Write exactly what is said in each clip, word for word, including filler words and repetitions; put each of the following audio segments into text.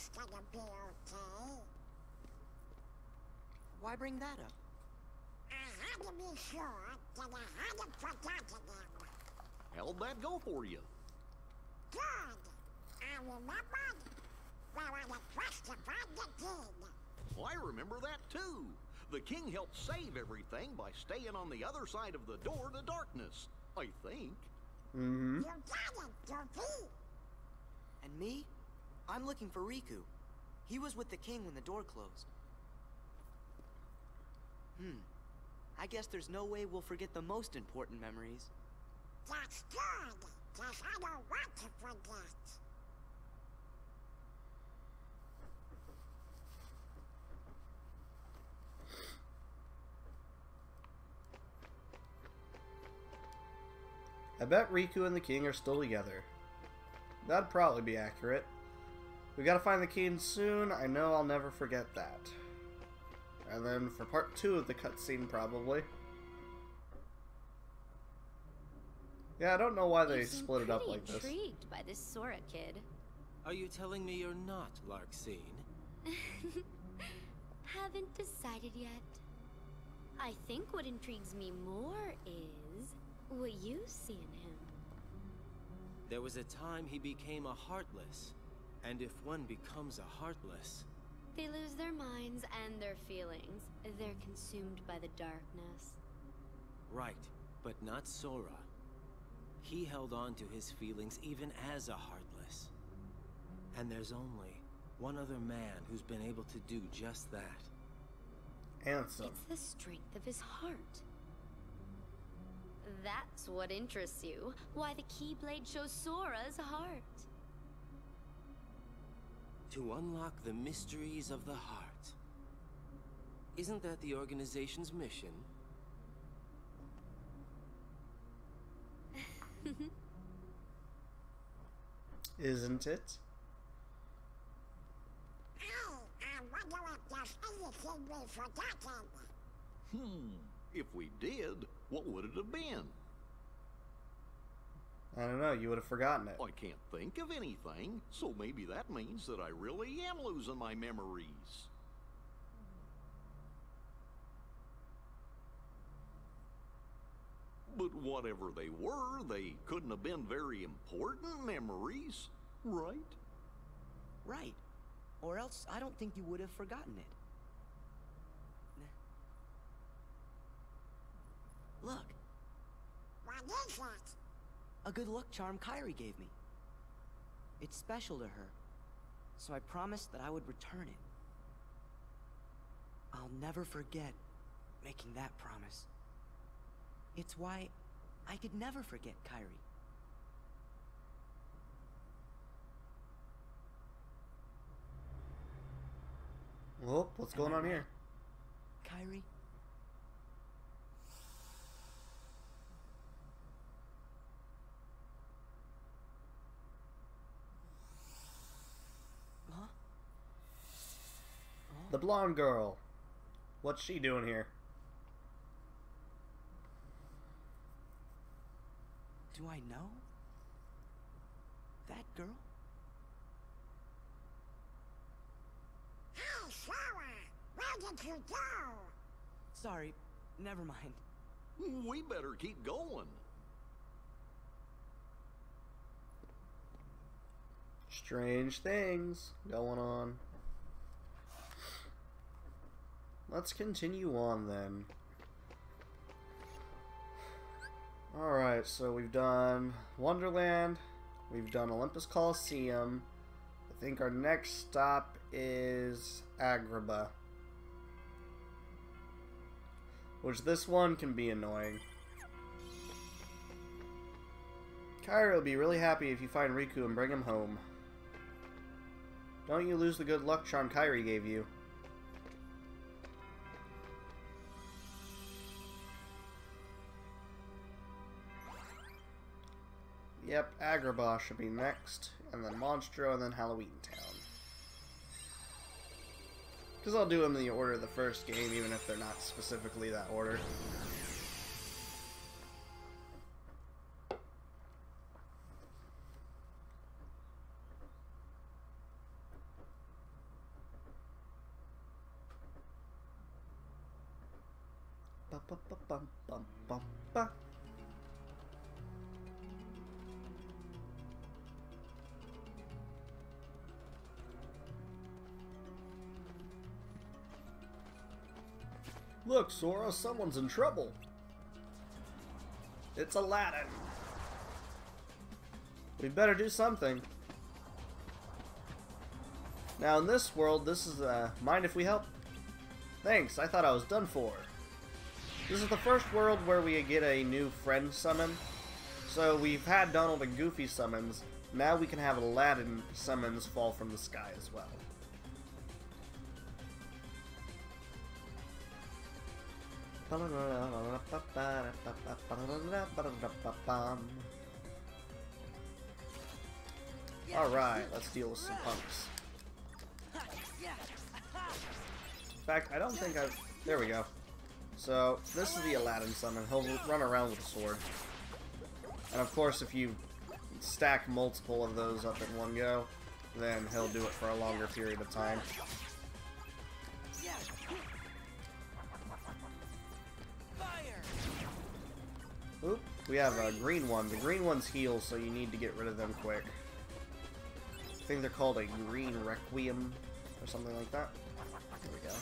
it's gonna be okay. Why bring that up? I had to be sure that I hadn't forgotten him. How'd that go for you? Good. I remembered. Well, I requested from the king. Well, I remember that too. The king helped save everything by staying on the other side of the door to darkness, I think. Mm-hmm. You got it, Doopy. And me? I'm looking for Riku. He was with the king when the door closed. Hmm. I guess there's no way we'll forget the most important memories. That's good, because I don't want to forget. I bet Riku and the king are still together. That'd probably be accurate. We gotta find the king soon. I know I'll never forget that. And then for part two of the cutscene, probably. Yeah, I don't know why they split it up like this. I'm intrigued by this Sora kid. Are you telling me you're not Larxene? Haven't decided yet. I think what intrigues me more is what you see in him. There was a time he became a Heartless, and if one becomes a Heartless, they lose their minds and their feelings. They're consumed by the darkness. Right, but not Sora. He held on to his feelings even as a Heartless. And there's only one other man who's been able to do just that. Ansem. It's the strength of his heart. That's what interests you. Why the Keyblade shows Sora's heart. To unlock the mysteries of the heart. Isn't that the organization's mission? Isn't it? Oh, I wonder if there's anything we've forgotten. Hmm, if we did, what would it have been? I don't know, you would have forgotten it. I can't think of anything, so maybe that means that I really am losing my memories. But whatever they were, they couldn't have been very important memories, right? Right. Or else I don't think you would have forgotten it. Look. What is that? A good luck charm Kairi gave me. It's special to her, so I promised that I would return it. I'll never forget making that promise. It's why I could never forget Kairi. Well, what's going on here? Kairi? Huh? Oh. The blonde girl. What's she doing here? Do I know that girl? Hey, Sora! Where did you go? Sorry, never mind. We better keep going. Strange things going on. Let's continue on then. Alright, so we've done Wonderland, we've done Olympus Coliseum. I think our next stop is Agrabah. Which this one can be annoying. Kairi will be really happy if you find Riku and bring him home. Don't you lose the good luck charm Kairi gave you. Yep, Agrabah should be next, and then Monstro, and then Halloween Town. Because I'll do them in the order of the first game, even if they're not specifically that order. Look, Sora, someone's in trouble. It's Aladdin. We better do something. Now in this world, this is uh, mind if we help? Thanks, I thought I was done for. This is the first world where we get a new friend summon. So we've had Donald and Goofy summons. Now we can have Aladdin summons fall from the sky as well. Alright, let's deal with some punks. In fact, I don't think I've... There we go. So, this is the Aladdin summon. He'll run around with a sword. And of course, if you stack multiple of those up in one go, then he'll do it for a longer period of time. Oop, we have a green one. The green one's heals, so you need to get rid of them quick. I think they're called a green requiem or something like that. There we go.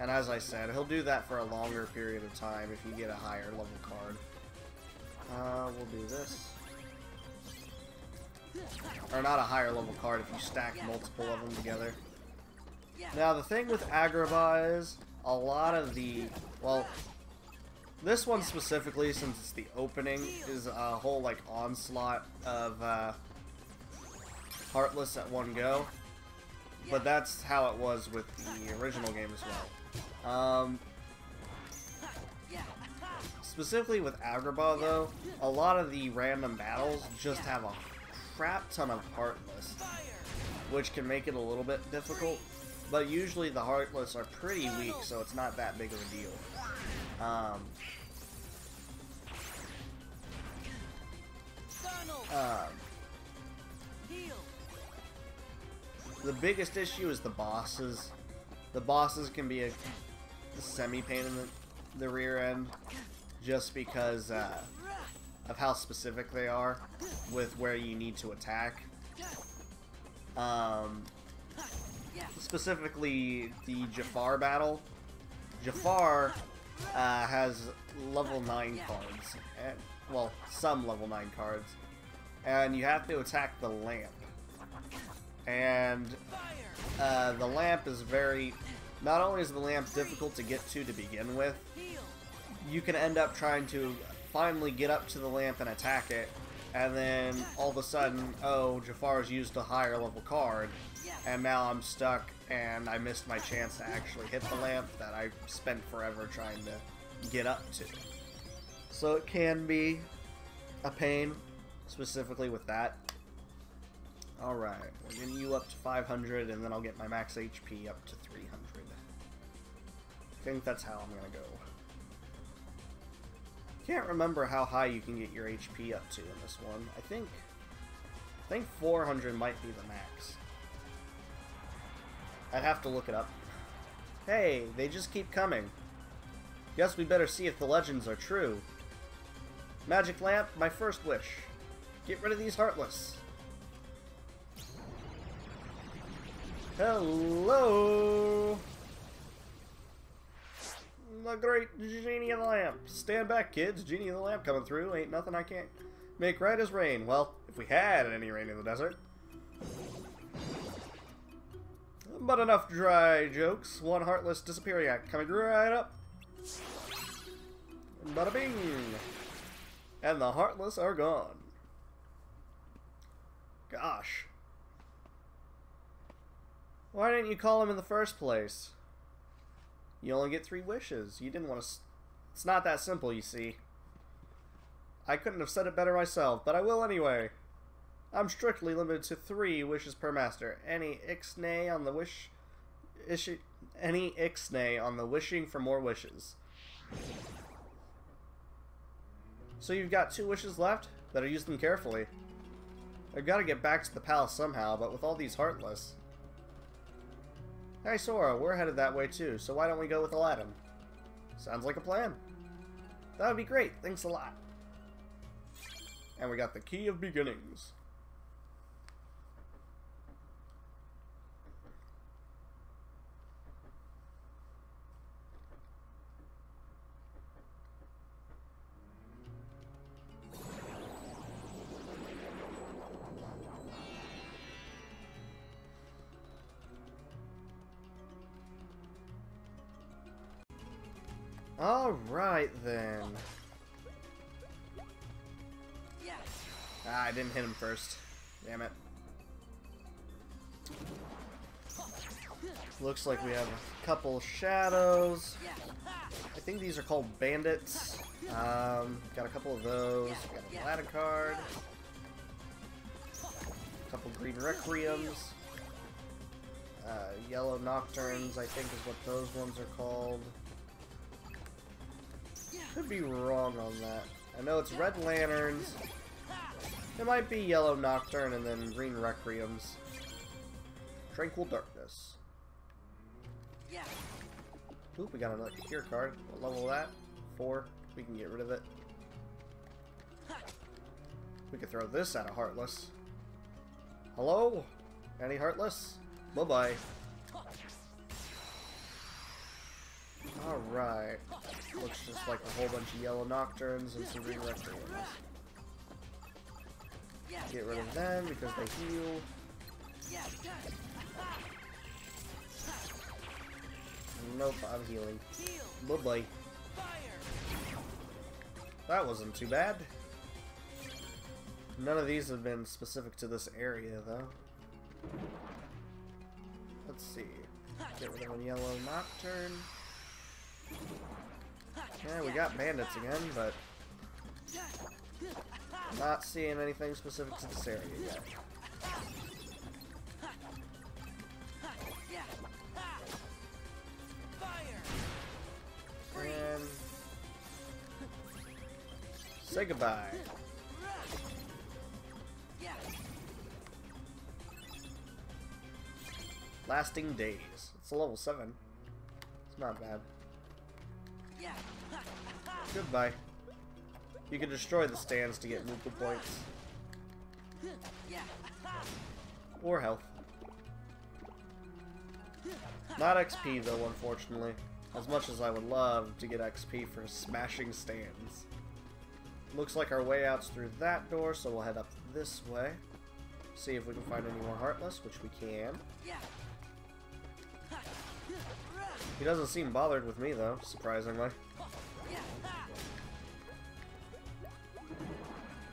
And as I said, he'll do that for a longer period of time if you get a higher level card. Uh, we'll do this. Or not a higher level card if you stack multiple of them together. Now the thing with Agrabah is a lot of the, well, this one specifically, since it's the opening, is a whole like onslaught of uh, Heartless at one go. But that's how it was with the original game as well. Um, specifically with Agrabah though, a lot of the random battles just have a crap ton of Heartless, which can make it a little bit difficult. But usually the Heartless are pretty weak, so it's not that big of a deal. Um, uh, the biggest issue is the bosses. The bosses can be a semi-pain in the, the rear end, just because uh, of how specific they are with where you need to attack. Um... Specifically, the Jafar battle. Jafar uh, has level nine cards. And, well, some level nine cards. And you have to attack the lamp. And uh, the lamp is very... Not only is the lamp difficult to get to to begin with, you can end up trying to finally get up to the lamp and attack it. And then, all of a sudden, oh, Jafar's used a higher level card. And now I'm stuck, and I missed my chance to actually hit the lamp that I spent forever trying to get up to. So it can be a pain, specifically with that. Alright, we're getting you up to five hundred, and then I'll get my max H P up to three hundred. I think that's how I'm gonna go. Can't remember how high you can get your H P up to in this one. I think, I think four hundred might be the max. I'd have to look it up. Hey, they just keep coming. Guess we better see if the legends are true. Magic lamp, my first wish. Get rid of these Heartless. Hello! The great Genie of the Lamp. Stand back, kids. Genie of the Lamp coming through. Ain't nothing I can't make right as rain. Well, if we had any rain in the desert. But enough dry jokes. One Heartless disappearing act coming right up. Bada bing! And the Heartless are gone. Gosh. Why didn't you call him in the first place? You only get three wishes. You didn't want to... S it's not that simple, you see. I couldn't have said it better myself, but I will anyway. I'm strictly limited to three wishes per master. Any ixnay on the wish... Issue, any ixnay on the wishing for more wishes. So you've got two wishes left? Better use them carefully. I've got to get back to the palace somehow, but with all these Heartless... Hey Sora, we're headed that way too, so why don't we go with Aladdin? Sounds like a plan. That would be great, thanks a lot. And we got the Key of Beginnings. Alright then. Ah, I didn't hit him first. Damn it. Looks like we have a couple shadows. I think these are called bandits. Um, got a couple of those. Got a Gladicard. A couple green Requiems. Uh, yellow Nocturnes, I think is what those ones are called. Could be wrong on that. I know it's red lanterns. It might be yellow Nocturne and then green Requiems. Tranquil Darkness. Oop, we got another cure card. What level that? Four. We can get rid of it. We could throw this at a Heartless. Hello? Any Heartless? Bye-bye. Alright. Looks just like a whole bunch of yellow Nocturnes and some green Requiems. Get rid of them because they heal. Nope, I'm healing. Bye-bye. That wasn't too bad. None of these have been specific to this area, though. Let's see. Get rid of a yellow Nocturne. Yeah, we got bandits again, but not seeing anything specific to this area yet. And say goodbye. Lasting Days. It's a level seven. It's not bad. Goodbye. You can destroy the stands to get Moogle points. Or health. Not X P though, unfortunately. As much as I would love to get X P for smashing stands. Looks like our way out's through that door, so we'll head up this way. See if we can find any more Heartless, which we can. He doesn't seem bothered with me though, surprisingly.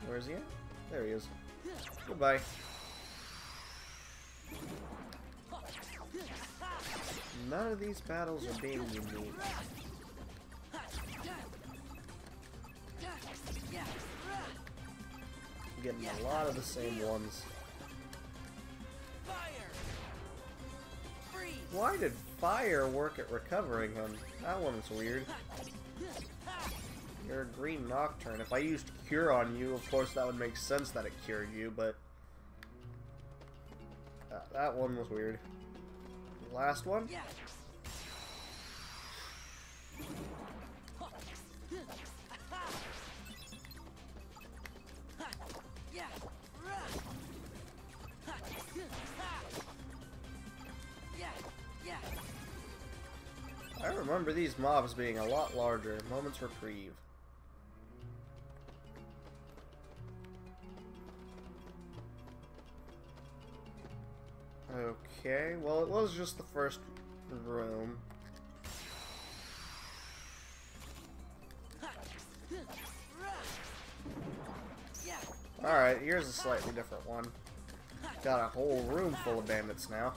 Where is he at? There he is. Goodbye. None of these battles are being unique. I'm getting a lot of the same ones. Why did fire work at recovering him? That one's weird. You're a green Nocturne. If I used Cure on you, of course that would make sense that it cured you, but... Uh, that one was weird. Last one? I remember these mobs being a lot larger. Moments Reprieve. Okay, well it was just the first room. Alright, here's a slightly different one. Got a whole room full of bandits now.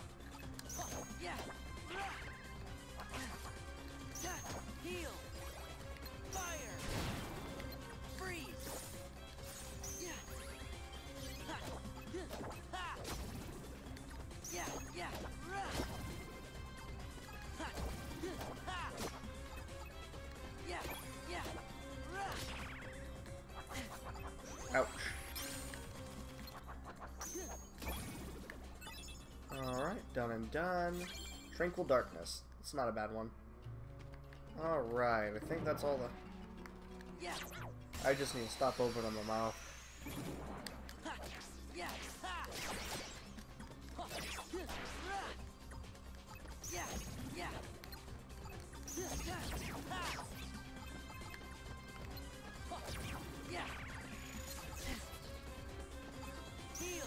Ouch. Alright, done and done. Tranquil Darkness. It's not a bad one. Alright, I think that's all the... I just need to stop opening the mouth. Heal.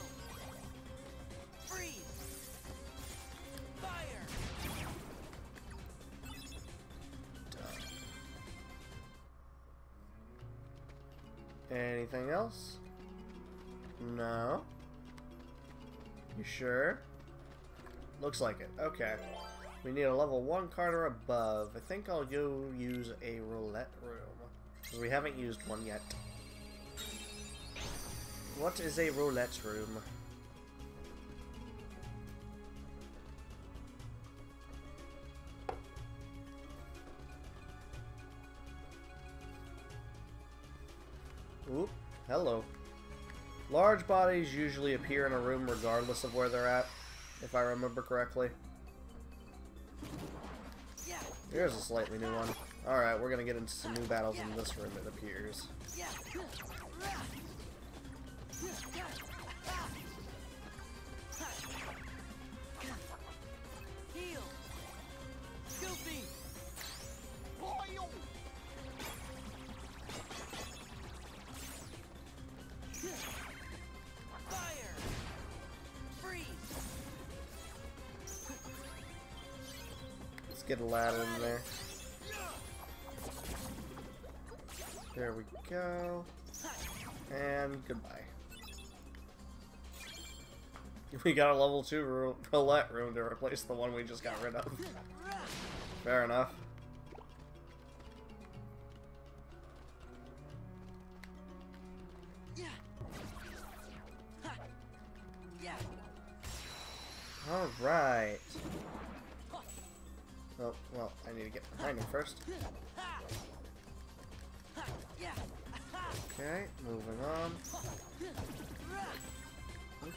Freeze. Fire. Anything else? No. You sure? Looks like it. Okay. We need a level one card or above. I think I'll go use a roulette room, because we haven't used one yet. What is a roulette room? Oop, hello. Large bodies usually appear in a room regardless of where they're at, if I remember correctly. Here's a slightly new one. Alright, we're gonna get into some new battles in this room, it appears. Heal. Filthy. Boil. Fire! Freeze! Let's get Aladdin in there. There we go. And goodbye. We got a level two room, roulette room to replace the one we just got rid of. Fair enough. Alright. Oh, well, I need to get behind him first. Okay, moving on.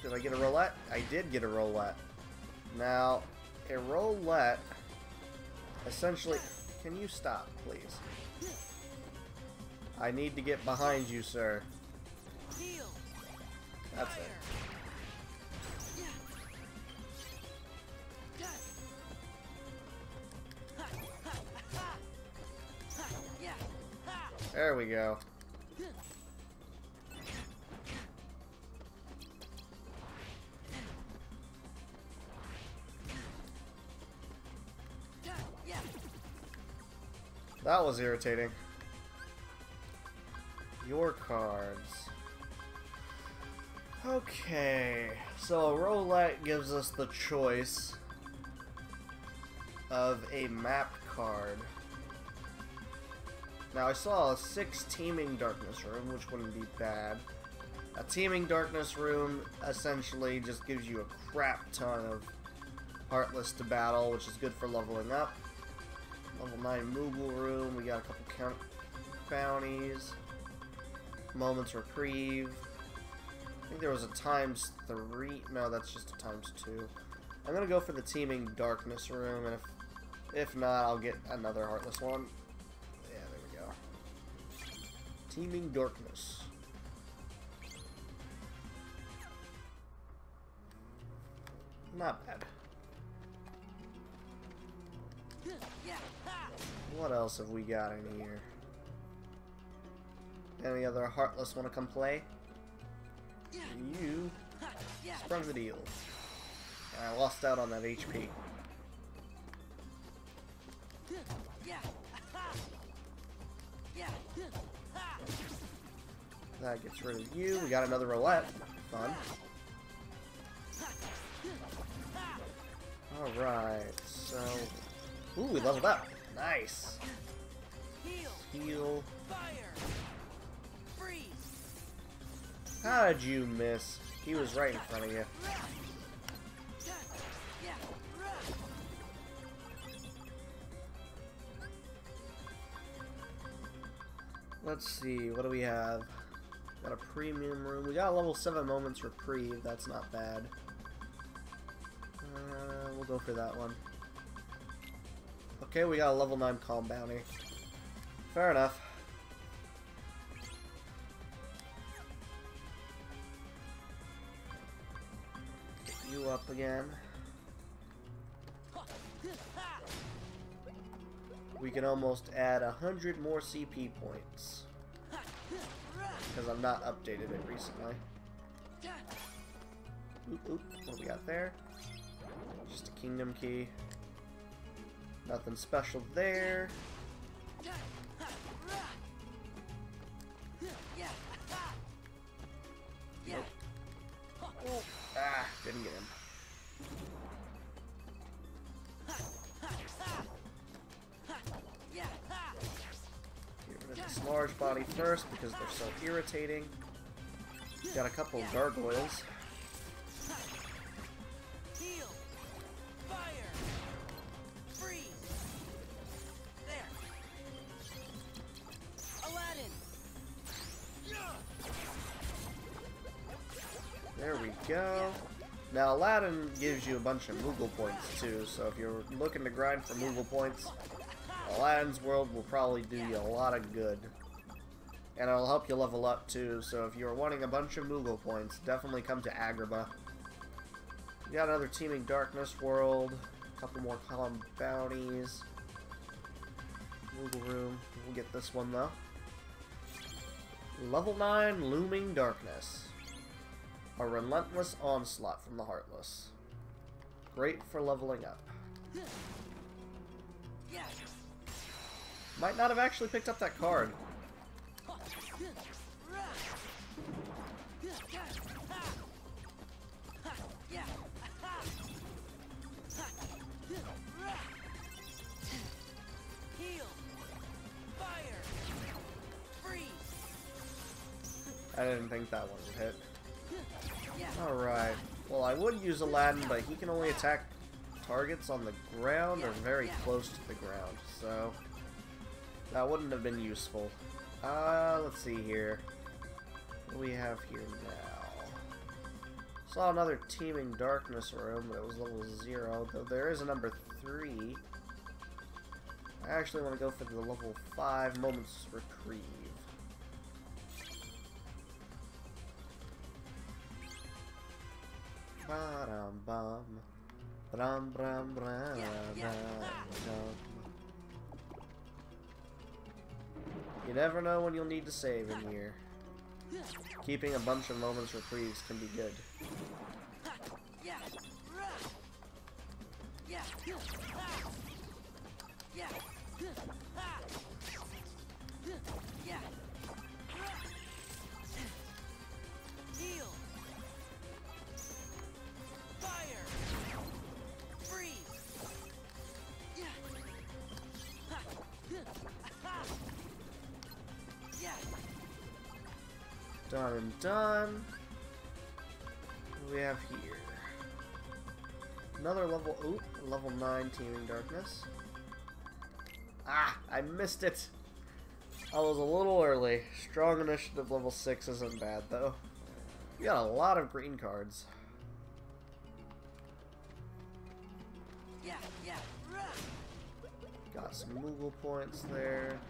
Did I get a roulette? I did get a roulette. Now, a roulette essentially... Can you stop, please? I need to get behind you, sir. That's it. There we go. That was irritating. Your cards. Okay, so a roulette gives us the choice of a map card. Now, I saw a six Teeming Darkness room, which wouldn't be bad. A Teeming Darkness room essentially just gives you a crap ton of Heartless to battle, which is good for leveling up. Level nine Moogle Room, we got a couple Count Bounties. Moments Reprieve. I think there was a times three. No, that's just a times two. I'm going to go for the Teeming Darkness room, and if, if not, I'll get another Heartless one. Teeming Darkness. Not bad. What else have we got in here? Any other Heartless want to come play? You sprung the deal. And I lost out on that H P. That gets rid of you. We got another roulette. Fun. Alright, so... Ooh, we leveled up. Nice. Heal. How did you miss? He was right in front of you. Let's see, what do we have? Got a premium room. We got a level seven Moments Reprieve. That's not bad. Uh, we'll go for that one. Okay, we got a level nine Calm Bounty. Fair enough. Get you up again. We can almost add a hundred more C P points. Because I've not updated it recently. Oop, oop, what we got there? Just a Kingdom Key. Nothing special there. Nope. Ah, didn't get him. Get rid of this large body first because they're so irritating. Got a couple of gargoyles. Go. Now Aladdin gives you a bunch of Moogle points too, so if you're looking to grind for Moogle points, Aladdin's World will probably do you a lot of good. And it'll help you level up too, so if you're wanting a bunch of Moogle points, definitely come to Agrabah. We got another Teeming Darkness World, a couple more Calm Bounties, Moogle Room. We'll get this one though. Level nine Looming Darkness. A Relentless Onslaught from the Heartless. Great for leveling up. Might not have actually picked up that card. I didn't think that one would hit. Alright, well I would use Aladdin, but he can only attack targets on the ground or very close to the ground, so that wouldn't have been useful. Uh, let's see here. What do we have here now? Saw another Teeming Darkness room that was level zero, though there is a number three. I actually want to go for the level five Moments Reprieve. Bam bam, bam bam bam. You never know when you'll need to save in here. Keeping a bunch of Moments Reprieves can be good. Done and done. What do we have here? Another level oop, level nine Teeming Darkness. Ah, I missed it. I was a little early. Strong Initiative level six isn't bad though. We got a lot of green cards. Got some Moogle points there.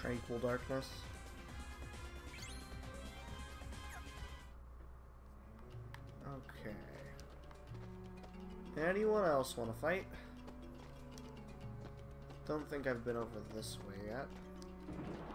Tranquil Darkness. Okay. Anyone else want to fight? Don't think I've been over this way yet.